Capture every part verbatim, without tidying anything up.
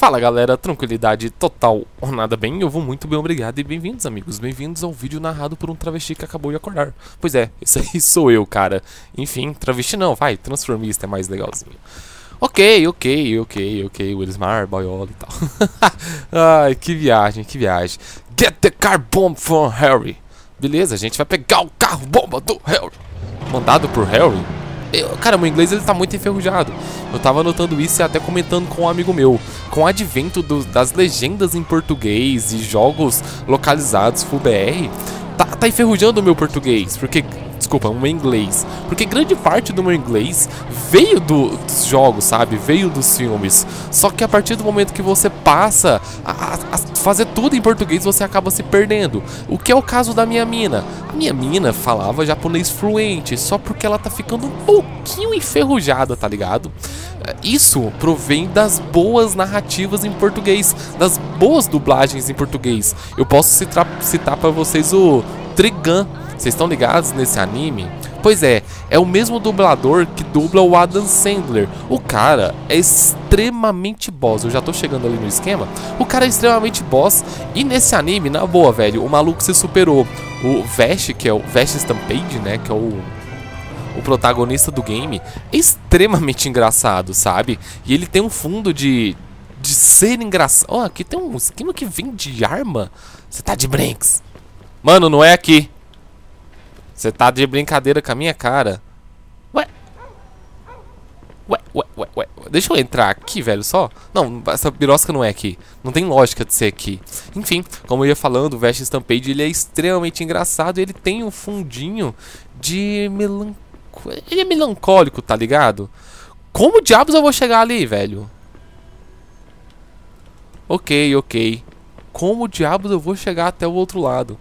Fala galera, tranquilidade total ou nada bem? Eu vou muito bem, obrigado e bem-vindos amigos, bem-vindos ao vídeo narrado por um travesti que acabou de acordar. Pois é, esse aí sou eu, cara. Enfim, travesti não, vai, transformista é mais legalzinho. Ok, ok, ok, ok, Wellismar, Boyola e tal. Ai, que viagem, que viagem. Get the car bomb from Harry. Beleza, a gente vai pegar o carro bomba do Harry. Mandado por Harry? Eu, cara, meu inglês ele tá muito enferrujado. Eu tava anotando isso e até comentando com um amigo meu. Com o advento do, das legendas em português e jogos localizados full B R, tá, tá enferrujando o meu português. Porque, desculpa, o meu inglês. Porque grande parte do meu inglês veio do, dos jogos, sabe? Veio dos filmes. Só que a partir do momento que você passa a, a fazer tudo em português, você acaba se perdendo. O que é o caso da minha mina. A minha mina falava japonês fluente, só porque ela tá ficando um pouquinho enferrujada, tá ligado? Isso provém das boas narrativas em português, das boas dublagens em português. Eu posso citar, citar pra vocês o Trigun. Vocês estão ligados nesse anime? Pois é, é o mesmo dublador que dubla o Adam Sandler. O cara é extremamente boss. Eu já tô chegando ali no esquema. O cara é extremamente boss. E nesse anime, na boa, velho, o maluco se superou. O Vash, que é o Vash Stampede, né? Que é o... o protagonista do game é extremamente engraçado, sabe? E ele tem um fundo de, de ser engraçado. Ó, oh, aqui tem um esquema que vem de arma. Você tá de brinks. Mano, não é aqui. Você tá de brincadeira com a minha cara. Ué? Ué, ué, ué, ué. Deixa eu entrar aqui, velho, só. Não, essa birosca não é aqui. Não tem lógica de ser aqui. Enfim, como eu ia falando, o Vash Stampede ele é extremamente engraçado. E ele tem um fundinho de melancolia. Ele é melancólico, tá ligado? Como diabos eu vou chegar ali, velho? Ok, ok. Como diabos eu vou chegar até o outro lado?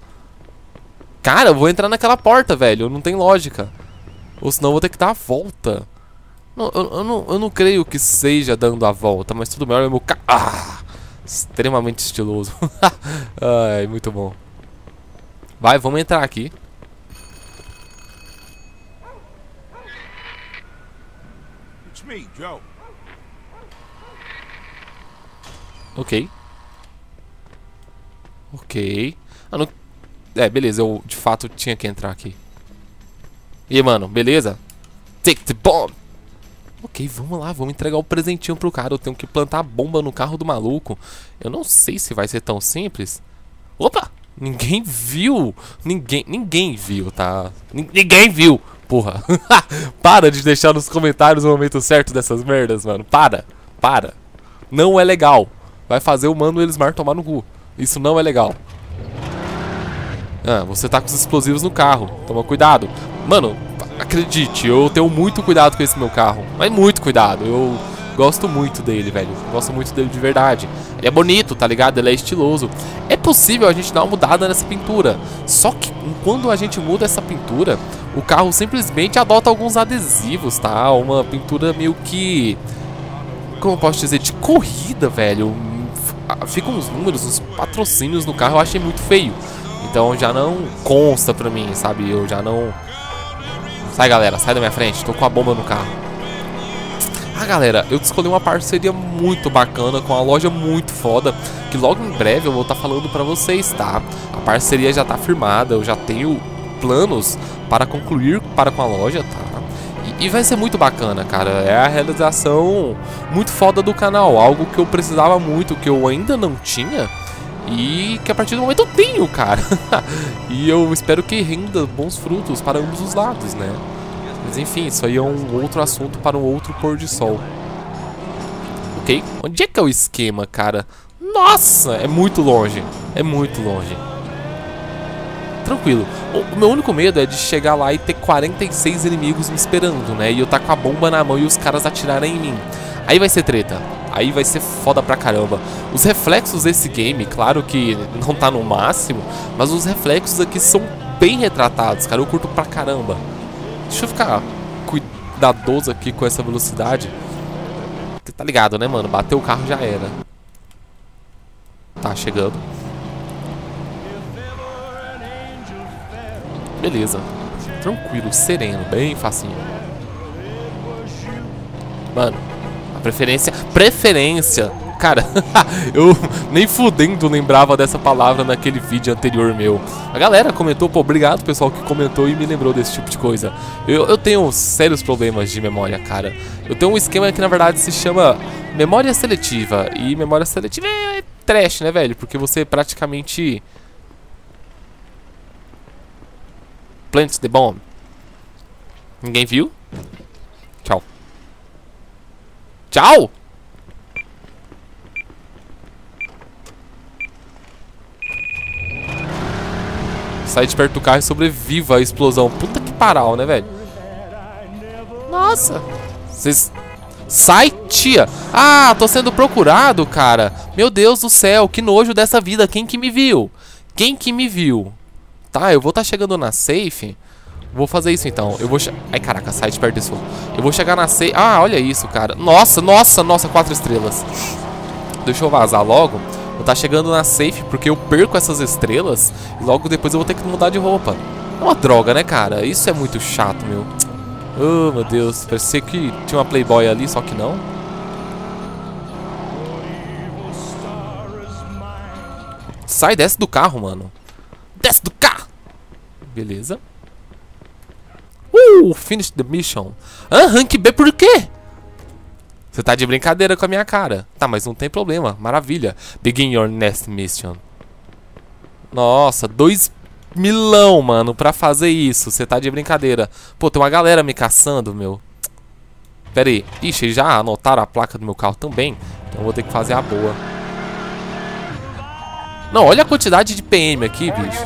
Cara, eu vou entrar naquela porta, velho. Não tem lógica. Ou senão eu vou ter que dar a volta. Não, eu, eu, não, eu não creio que seja dando a volta, mas tudo melhor é meu carro. Ah, extremamente estiloso. Ai, muito bom. Vai, vamos entrar aqui. Ok. Ok. Ah, não... É, beleza, eu de fato tinha que entrar aqui. E aí, mano, beleza? Take the bomb! Ok, vamos lá, vamos entregar o presentinho pro cara. Eu tenho que plantar a bomba no carro do maluco. Eu não sei se vai ser tão simples. Opa! Ninguém viu! Ninguém, ninguém viu, tá? Ninguém viu! Porra, para de deixar nos comentários o momento certo dessas merdas, mano. Para, para. Não é legal. Vai fazer o mano Wellismar tomar no cu. Isso não é legal. Ah, você tá com os explosivos no carro. Toma cuidado. Mano, acredite, eu tenho muito cuidado com esse meu carro. Mas muito cuidado. Eu gosto muito dele, velho. Eu gosto muito dele de verdade. Ele é bonito, tá ligado? Ele é estiloso. É possível a gente dar uma mudada nessa pintura. Só que quando a gente muda essa pintura... o carro simplesmente adota alguns adesivos, tá? Uma pintura meio que... como eu posso dizer? De corrida, velho. Ficam uns números, uns patrocínios no carro. Eu achei muito feio. Então já não consta pra mim, sabe? Eu já não... Sai, galera. Sai da minha frente. Tô com a bomba no carro. Ah, galera, eu escolhi uma parceria muito bacana com uma loja muito foda, que logo em breve eu vou estar falando pra vocês, tá? A parceria já tá firmada. Eu já tenho... planos para concluir para com a loja, tá? E, e vai ser muito bacana, cara. É a realização muito foda do canal, algo que eu precisava muito, que eu ainda não tinha e que a partir do momento eu tenho, cara. E eu espero que renda bons frutos para ambos os lados, né? Mas enfim, isso aí é um outro assunto para um outro pôr de sol. Ok, onde é que é o esquema, cara? Nossa, é muito longe, é muito longe. Tranquilo. O meu único medo é de chegar lá e ter quarenta e seis inimigos me esperando, né? E eu tá com a bomba na mão e os caras atirarem em mim. Aí vai ser treta. Aí vai ser foda pra caramba. Os reflexos desse game, claro que não tá no máximo, mas os reflexos aqui são bem retratados, cara. Eu curto pra caramba. Deixa eu ficar cuidadoso aqui com essa velocidade. Você tá ligado, né, mano? Bateu o carro já era. Tá chegando. Beleza, tranquilo, sereno, bem facinho. Mano, a preferência, preferência cara, eu nem fudendo lembrava dessa palavra naquele vídeo anterior meu. A galera comentou, pô, obrigado pessoal que comentou e me lembrou desse tipo de coisa. Eu, eu tenho sérios problemas de memória, cara. Eu tenho um esquema que na verdade se chama memória seletiva. E memória seletiva é trash, né, velho? Porque você praticamente... Plants the bomb. Ninguém viu? Tchau. Tchau! Sai de perto do carro e sobreviva à explosão. Puta que paral, né, velho? Nossa! Vocês... Sai, tia! Ah, tô sendo procurado, cara! Meu Deus do céu, que nojo dessa vida! Quem que me viu? Quem que me viu? Tá, eu vou estar chegando na safe... Vou fazer isso então, eu vou... Ai, caraca, sai de perto disso. Eu vou chegar na safe... Ah, olha isso, cara. Nossa, nossa, nossa, quatro estrelas. Deixa eu vazar logo. Eu tá chegando na safe porque eu perco essas estrelas e logo depois eu vou ter que mudar de roupa. É uma droga, né, cara? Isso é muito chato, meu. Oh, meu Deus. Parecia que tinha uma Playboy ali, só que não. Sai, desce do carro, mano. Desce do carro! Beleza. Uh, finish the mission. Ah, rank B por quê? Você tá de brincadeira com a minha cara. Tá, mas não tem problema, maravilha. Begin your next mission. Nossa, dois milão, mano, pra fazer isso. Você tá de brincadeira. Pô, tem uma galera me caçando, meu. Pera aí, ixi, já anotaram a placa do meu carro também. Então eu vou ter que fazer a boa. Não, olha a quantidade de P M aqui, bicho.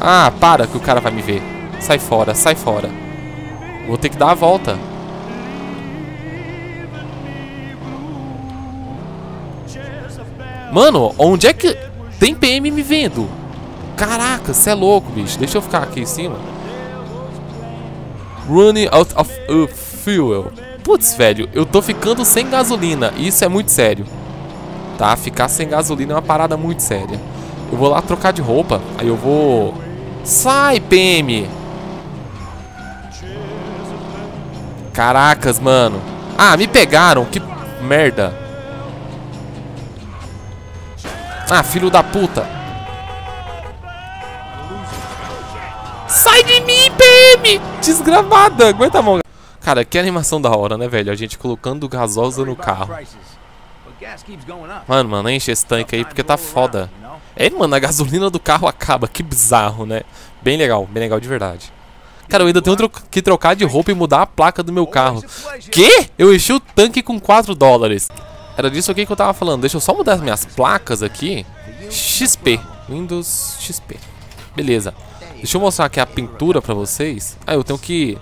Ah, para que o cara vai me ver. Sai fora, sai fora. Vou ter que dar a volta. Mano, onde é que... Tem P M me vendo. Caraca, você é louco, bicho. Deixa eu ficar aqui em cima. Running out of uh, fuel. Putz, velho, eu tô ficando sem gasolina. Isso é muito sério. Tá, ficar sem gasolina é uma parada muito séria. Eu vou lá trocar de roupa. Aí eu vou... Sai, P M! Caracas, mano. Ah, me pegaram. Que merda. Ah, filho da puta. Sai de mim, P M! Desgramada. Aguenta a mão. Cara, que animação da hora, né, velho? A gente colocando gasosa no carro. Mano, mano, enche esse tanque aí porque tá foda. É, mano, a gasolina do carro acaba. Que bizarro, né? Bem legal, bem legal de verdade. Cara, eu ainda tenho que trocar de roupa e mudar a placa do meu carro. Quê? Eu enchi o tanque com quatro dólares. Era disso aqui que eu tava falando. Deixa eu só mudar as minhas placas aqui. X P. Windows X P. Beleza. Deixa eu mostrar aqui a pintura pra vocês. Ah, eu tenho que...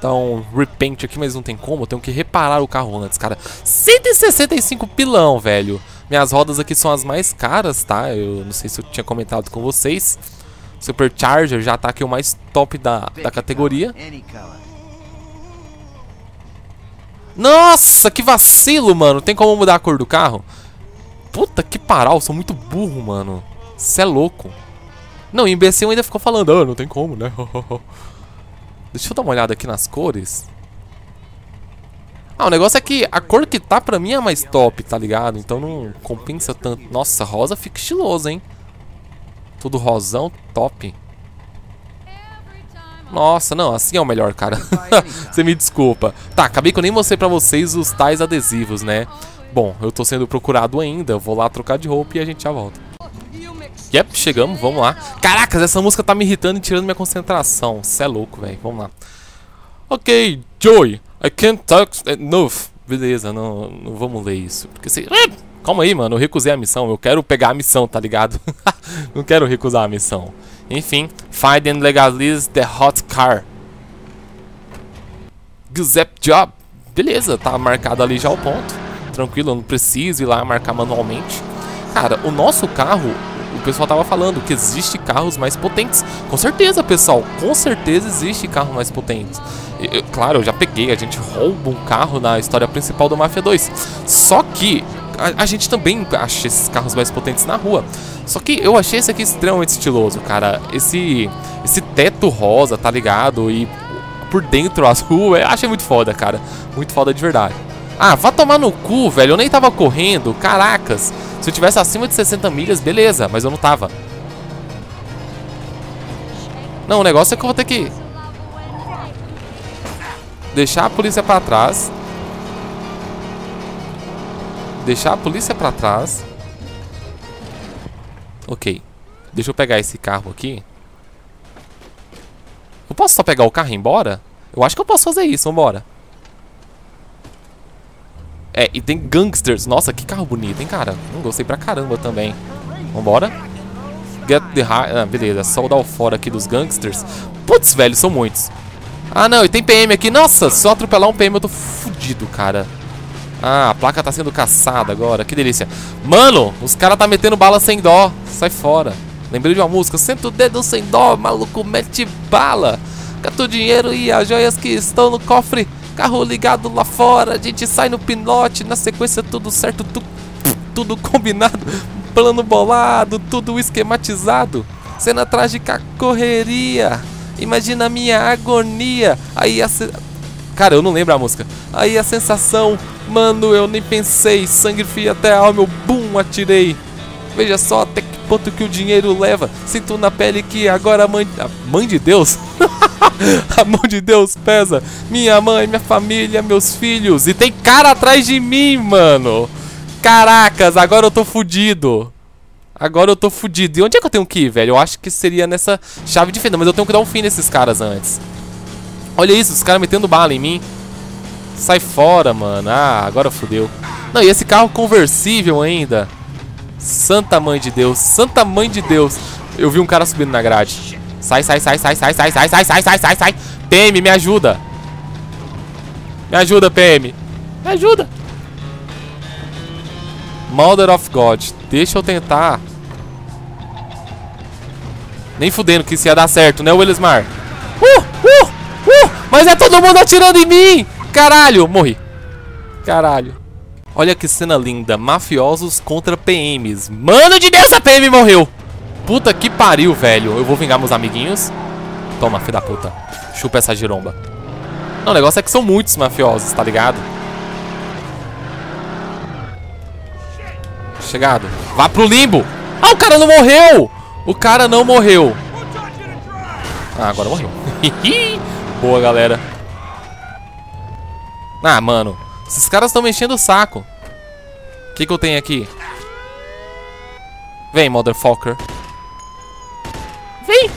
Dá um repaint aqui, mas não tem como. Eu tenho que reparar o carro antes, cara. cento e sessenta e cinco pilão, velho. Minhas rodas aqui são as mais caras, tá? Eu não sei se eu tinha comentado com vocês. Supercharger já tá aqui o mais top da, da categoria. Nossa, que vacilo, mano. Tem como mudar a cor do carro? Puta que paral, sou muito burro, mano. Cê é louco. Não, o imbecil ainda ficou falando. Ah, não tem como, né? Deixa eu dar uma olhada aqui nas cores. Ah, o negócio é que a cor que tá pra mim é mais top, tá ligado? Então não compensa tanto. Nossa, rosa fica estiloso, hein? Tudo rosão, top. Nossa, não, assim é o melhor, cara. Você me desculpa. Tá, acabei que eu nem mostrei pra vocês os tais adesivos, né? Bom, eu tô sendo procurado ainda. Eu vou lá trocar de roupa e a gente já volta. Yep, chegamos, vamos lá. Caracas, essa música tá me irritando e tirando minha concentração. Cê é louco, velho, vamos lá. Ok, Joy, I can't talk enough. Beleza, não, não vamos ler isso porque cê... Calma aí, mano, eu recusei a missão. Eu quero pegar a missão, tá ligado? Não quero recusar a missão. Enfim, find and legalize the hot car Giuseppe Job. Beleza, tá marcado ali já o ponto. Tranquilo, eu não preciso ir lá marcar manualmente. Cara, o nosso carro... O pessoal tava falando que existe carros mais potentes. Com certeza, pessoal. Com certeza existe carro mais potente. Eu, claro, eu já peguei. A gente rouba um carro na história principal do Mafia dois. Só que a, a gente também acha esses carros mais potentes na rua. Só que eu achei esse aqui extremamente estiloso, cara. Esse, esse teto rosa, tá ligado? E por dentro as ruas. Eu achei muito foda, cara. Muito foda de verdade. Ah, vá tomar no cu, velho. Eu nem tava correndo. Caracas. Se eu tivesse acima de sessenta milhas, beleza. Mas eu não tava. Não, o negócio é que eu vou ter que deixar a polícia pra trás. Deixar a polícia pra trás. Ok. Deixa eu pegar esse carro aqui. Eu posso só pegar o carro e ir embora? Eu acho que eu posso fazer isso, vambora. É, e tem gangsters. Nossa, que carro bonito, hein, cara. Não gostei pra caramba também. Vambora. Get the high... Ah, beleza, só o dar o fora aqui dos gangsters. Putz, velho, são muitos. Ah, não, e tem P M aqui. Nossa, se eu atropelar um P M eu tô fudido, cara. Ah, a placa tá sendo caçada agora. Que delícia. Mano, os caras tá metendo bala sem dó. Sai fora. Lembrei de uma música. Senta o dedo sem dó, maluco, mete bala. Cata o dinheiro e as joias que estão no cofre. Carro ligado lá fora. A gente sai no pinote. Na sequência tudo certo. Tu, tudo combinado. Plano bolado. Tudo esquematizado. Cena trágica, correria. Imagina a minha agonia. Aí a... Se... Cara, eu não lembro a música. Aí a sensação. Mano, eu nem pensei. Sangue frio até a alma. Eu bum, atirei. Veja só até que ponto que o dinheiro leva. Sinto na pele que agora a mãe... A mãe de Deus? A mão de Deus pesa. Minha mãe, minha família, meus filhos. E tem cara atrás de mim, mano. Caracas, agora eu tô fudido. Agora eu tô fudido. E onde é que eu tenho que ir, velho? Eu acho que seria nessa chave de fenda. Mas eu tenho que dar um fim nesses caras antes. Olha isso, os caras metendo bala em mim. Sai fora, mano. Ah, agora fudeu. Não, e esse carro conversível ainda. Santa Mãe de Deus, Santa Mãe de Deus. Eu vi um cara subindo na grade. Sai, sai, sai, sai, sai, sai, sai, sai, sai, sai, sai, sai. P M, me ajuda. Me ajuda, P M. Me ajuda. Mother of God. Deixa eu tentar. Nem fudendo que isso ia dar certo, né, Wellismar? Uh, uh, uh. Mas é todo mundo atirando em mim. Caralho, morri. Caralho. Olha que cena linda, mafiosos contra P Ms. Mano de Deus, a P M morreu. Puta que pariu, velho. Eu vou vingar meus amiguinhos. Toma, filho da puta. Chupa essa giromba. Não, o negócio é que são muitos mafiosos, tá ligado? Chegado. Vá pro limbo. Ah, o cara não morreu. O cara não morreu. Ah, agora morreu. Boa, galera. Ah, mano. Esses caras estão mexendo o saco. O que que eu tenho aqui? Vem, motherfucker. Vem.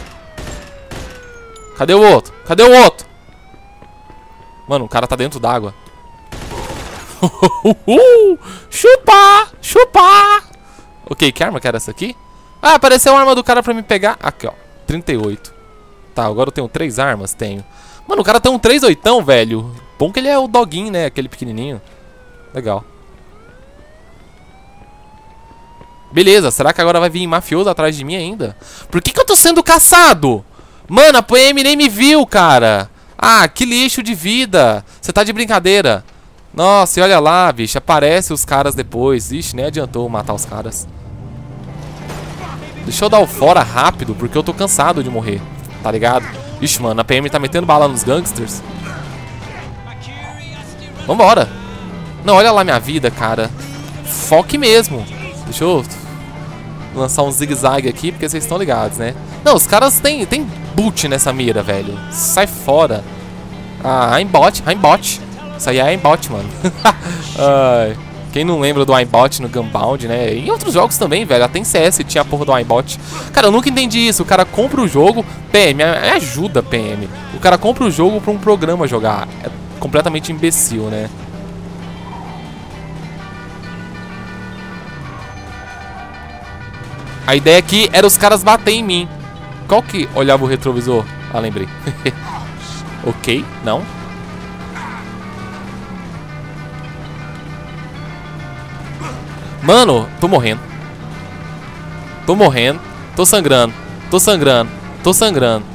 Cadê o outro? Cadê o outro? Mano, o cara tá dentro d'água. Chupa! Chupa! Ok, que arma que era essa aqui? Ah, apareceu a arma do cara pra me pegar. Aqui, ó. trinta e oito. Tá, agora eu tenho três armas? Tenho. Mano, o cara tem um três oitão, velho. Bom que ele é o doguinho, né? Aquele pequenininho. Legal. Beleza, será que agora vai vir mafioso atrás de mim ainda? Por que que eu tô sendo caçado? Mano, a P M nem me viu, cara. Ah, que lixo de vida. Você tá de brincadeira. Nossa, e olha lá, bicho. Aparece os caras depois. Ixi, nem adiantou matar os caras. Deixa eu dar o fora rápido, porque eu tô cansado de morrer. Tá ligado? Ixi, mano, a P M tá metendo bala nos gangsters. Vambora. Não, olha lá minha vida, cara. Foque mesmo. Deixa eu lançar um zigue-zague aqui, porque vocês estão ligados, né? Não, os caras têm tem boot nessa mira, velho. Sai fora. Ah, Aimbot, Aimbot. Isso aí é Aimbot, mano. Ai, quem não lembra do Aimbot no Gunbound, né? E em outros jogos também, velho. Até em C S tinha a porra do Aimbot. Cara, eu nunca entendi isso. O cara compra o jogo... P M, ajuda, P M. O cara compra o jogo pra um programa jogar. É completamente imbecil, né? A ideia aqui era os caras baterem em mim. Qual que olhava o retrovisor? Ah, lembrei. Ok, não. Mano, tô morrendo. Tô morrendo. Tô sangrando. Tô sangrando. Tô sangrando.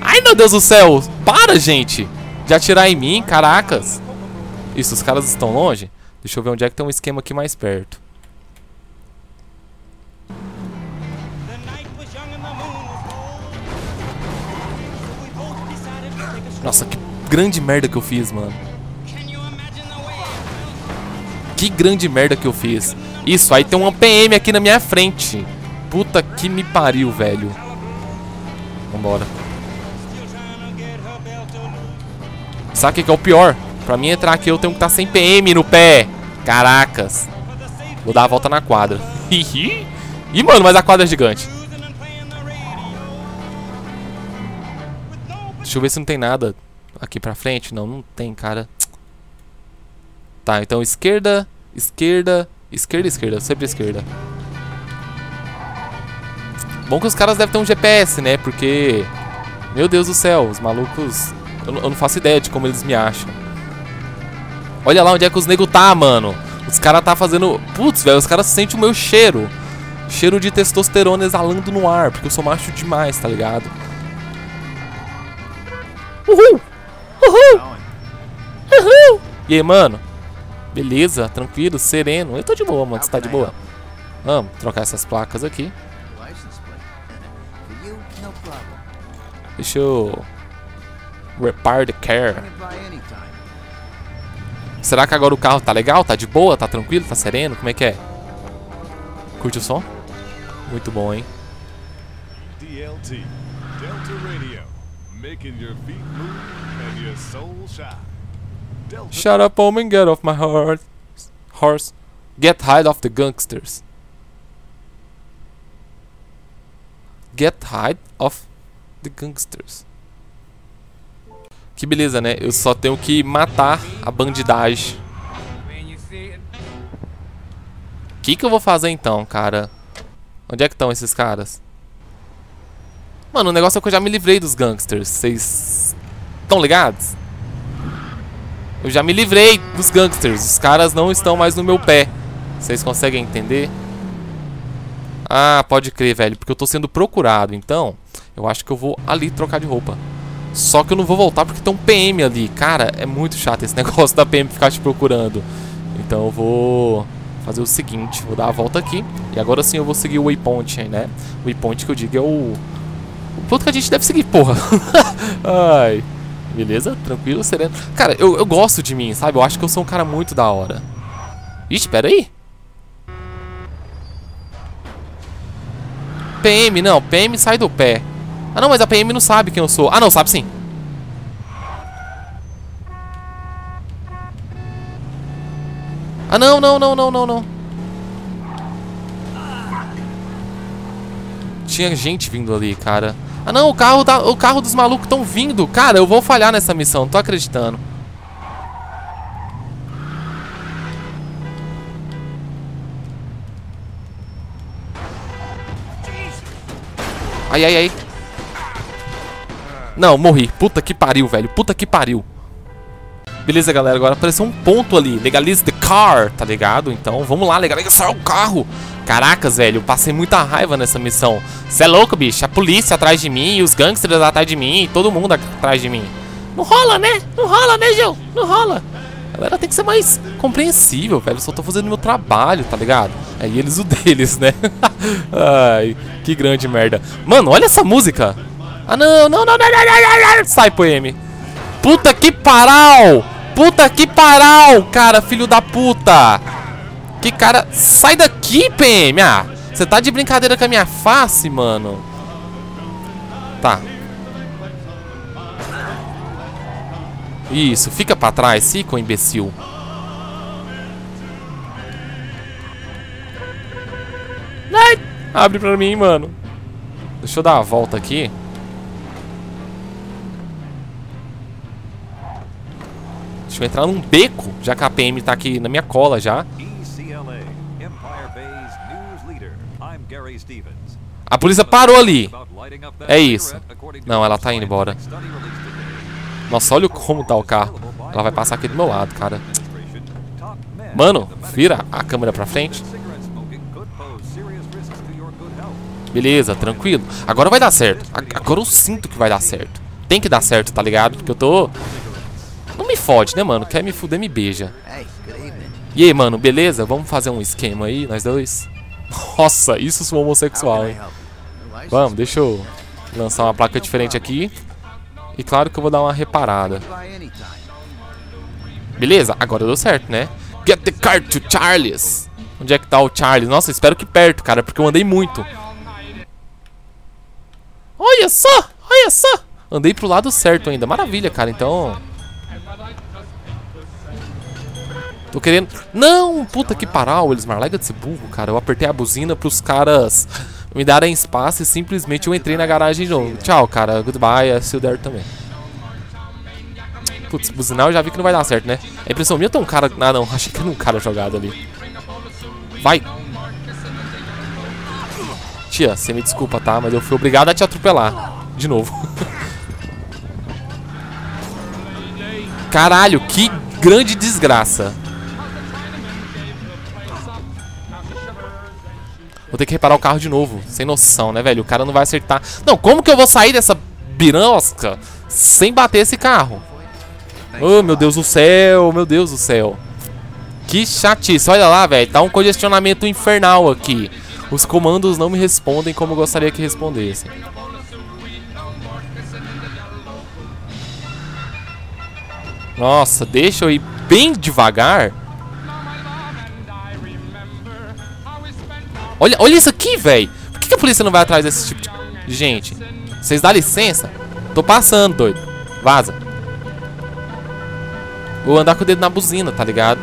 Ai, meu Deus do céu. Para, gente. De atirar em mim, caracas. Isso, os caras estão longe. Deixa eu ver onde é que tem um esquema aqui mais perto. Nossa, que grande merda que eu fiz, mano. Que grande merda que eu fiz. Isso, aí tem um P M aqui na minha frente. Puta que me pariu, velho. Vambora. Sabe o que é o pior? Pra mim entrar aqui eu tenho que estar sem P M no pé. Caracas. Vou dar a volta na quadra. Ih, mano, mas a quadra é gigante. Deixa eu ver se não tem nada aqui pra frente. Não, não tem, cara. Tá, então esquerda, esquerda, esquerda, esquerda. Sempre esquerda. Bom que os caras devem ter um G P S, né? Porque, meu Deus do céu, os malucos... Eu, eu não faço ideia de como eles me acham. Olha lá onde é que os nego tá, mano. Os caras tá fazendo... Putz, velho, os caras sentem o meu cheiro. Cheiro de testosterona exalando no ar, porque eu sou macho demais, tá ligado? Uhul! Uhul! Uhul! E aí, mano? Beleza, tranquilo, sereno. Eu tô de boa, mano. Você tá de boa? Vamos trocar essas placas aqui. Deixa eu... Repair the car. Será que agora o carro tá legal? Tá de boa? Tá tranquilo? Tá sereno? Como é que é? Curte o som? Muito bom, hein? D L T, Delta Radio, making your feet move and your soul shine. Shut up, woman, get off my heart. Horse. Get hide of the gangsters. Get hide of the gangsters. Que beleza, né? Eu só tenho que matar a bandidagem. O que, que eu vou fazer então, cara? Onde é que estão esses caras? Mano, o negócio é que eu já me livrei dos gangsters. Vocês estão ligados? Eu já me livrei dos gangsters. Os caras não estão mais no meu pé. Vocês conseguem entender? Ah, pode crer, velho. Porque eu tô sendo procurado. Então, eu acho que eu vou ali trocar de roupa. Só que eu não vou voltar porque tem um P M ali. Cara, é muito chato esse negócio da P M ficar te procurando. Então eu vou fazer o seguinte. Vou dar a volta aqui. E agora sim eu vou seguir o waypoint, né? O waypoint que eu digo é o... O ponto que a gente deve seguir, porra. Ai... Beleza? Tranquilo, sereno. Cara, eu, eu gosto de mim, sabe? Eu acho que eu sou um cara muito da hora. Ixi, pera aí. P M, não. P M sai do pé. Ah, não, mas a P M não sabe quem eu sou. Ah, não, sabe sim. Ah, não, não, não, não, não, não. Tinha gente vindo ali, cara. Ah não, o carro, da, o carro dos malucos estão vindo. Cara, eu vou falhar nessa missão, não tô acreditando. Ai, ai, ai. Não, morri. Puta que pariu, velho. Puta que pariu. Beleza, galera, agora apareceu um ponto ali. Legalize the car, tá ligado? Então, vamos lá, legalizar o carro. Caracas, velho, eu passei muita raiva nessa missão. Cê é louco, bicho? A polícia atrás de mim, os gangsters atrás de mim, todo mundo atrás de mim. Não rola, né? Não rola, né, Gil? Não rola. Galera, tem que ser mais compreensível, velho. Eu só tô fazendo meu trabalho, tá ligado? É eles o deles, né? Ai, que grande merda. Mano, olha essa música. Ah, não, não, não, não, não, não, não. Sai, P M. Puta que paral! Puta que paral, cara, filho da puta! Que cara... Sai daqui, P M! Ah, você tá de brincadeira com a minha face, mano? Tá. Isso, fica pra trás, fica o imbecil. Ai, abre pra mim, mano. Deixa eu dar uma volta aqui. Deixa eu entrar num beco, já que a P M tá aqui na minha cola já. A polícia parou ali. É isso. Não, ela tá indo embora. Nossa, olha como tá o carro. Ela vai passar aqui do meu lado, cara. Mano, vira a câmera pra frente. Beleza, tranquilo. Agora vai dar certo. Agora eu sinto que vai dar certo. Tem que dar certo, tá ligado? Porque eu tô... Não me fode, né, mano? Quer me fuder, me beija. E aí, mano, beleza? Vamos fazer um esquema aí, nós dois? Nossa, isso sou homossexual, hein? Vamos, deixa eu lançar uma placa diferente aqui. E claro que eu vou dar uma reparada. Beleza, agora deu certo, né? Get the car to Charles. Onde é que tá o Charles? Nossa, espero que perto, cara, porque eu andei muito. Olha só, olha só. Andei pro lado certo ainda, maravilha, cara, então... Tô querendo... Não, puta que paral, Wellismar, larga desse burro, cara. Eu apertei a buzina pros caras me darem espaço e simplesmente eu entrei na garagem de novo. Tchau, cara, goodbye, I see you there também. Putz, buzinar eu já vi que não vai dar certo, né? A impressão minha tem um cara... Ah, não, achei que era um cara jogado ali. Vai! Tia, você me desculpa, tá? Mas eu fui obrigado a te atropelar. De novo. Caralho, que grande desgraça. Vou ter que reparar o carro de novo. Sem noção, né, velho? O cara não vai acertar. Não, como que eu vou sair dessa birosca sem bater esse carro? Oh, meu Deus do céu, meu Deus do céu. Que chatice, olha lá, velho. Tá um congestionamento infernal aqui. Os comandos não me respondem como eu gostaria que respondessem. Nossa, deixa eu ir bem devagar. Olha, olha isso aqui, velho. Por que a polícia não vai atrás desse tipo de gente? Vocês dá licença? Tô passando, doido. Vaza. Vou andar com o dedo na buzina, tá ligado?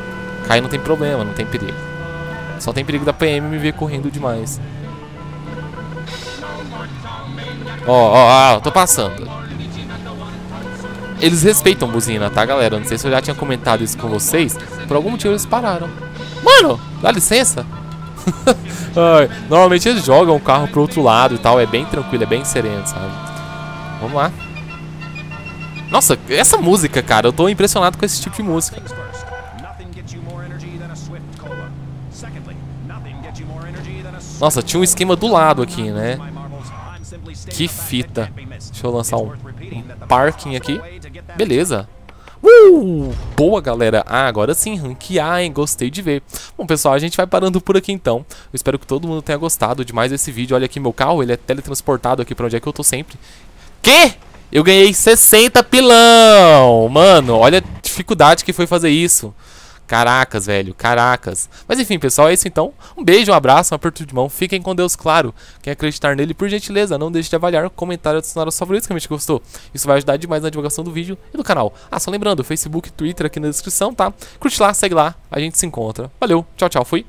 Cair não tem problema, não tem perigo. Só tem perigo da P M me ver correndo demais. Ó, ó, ó, tô passando. Eles respeitam buzina, tá, galera? Não sei se eu já tinha comentado isso com vocês. Por algum motivo eles pararam. Mano, dá licença. Normalmente eles jogam o carro pro outro lado e tal. É bem tranquilo, é bem sereno, sabe? Vamos lá. Nossa, essa música, cara. Eu tô impressionado com esse tipo de música. Nossa, tinha um esquema do lado aqui, né? Que fita. Deixa eu lançar um, um parking aqui. Beleza. Uh, boa, galera. Ah, agora sim, ranquear, hein? Gostei de ver. Bom, pessoal, a gente vai parando por aqui, então. Eu espero que todo mundo tenha gostado demais desse vídeo. Olha aqui meu carro, ele é teletransportado aqui pra onde é que eu tô sempre. Quê? Eu ganhei sessenta pilão! Mano, olha a dificuldade que foi fazer isso. Caracas, velho, caracas. Mas enfim, pessoal, é isso então. Um beijo, um abraço, um aperto de mão. Fiquem com Deus, claro. Quem acreditar nele, por gentileza, não deixe de avaliar, comentar e adicionar os favoritos que a gente gostou. Isso vai ajudar demais na divulgação do vídeo e do canal. Ah, só lembrando, Facebook e Twitter aqui na descrição, tá? Curte lá, segue lá, a gente se encontra. Valeu, tchau, tchau, fui.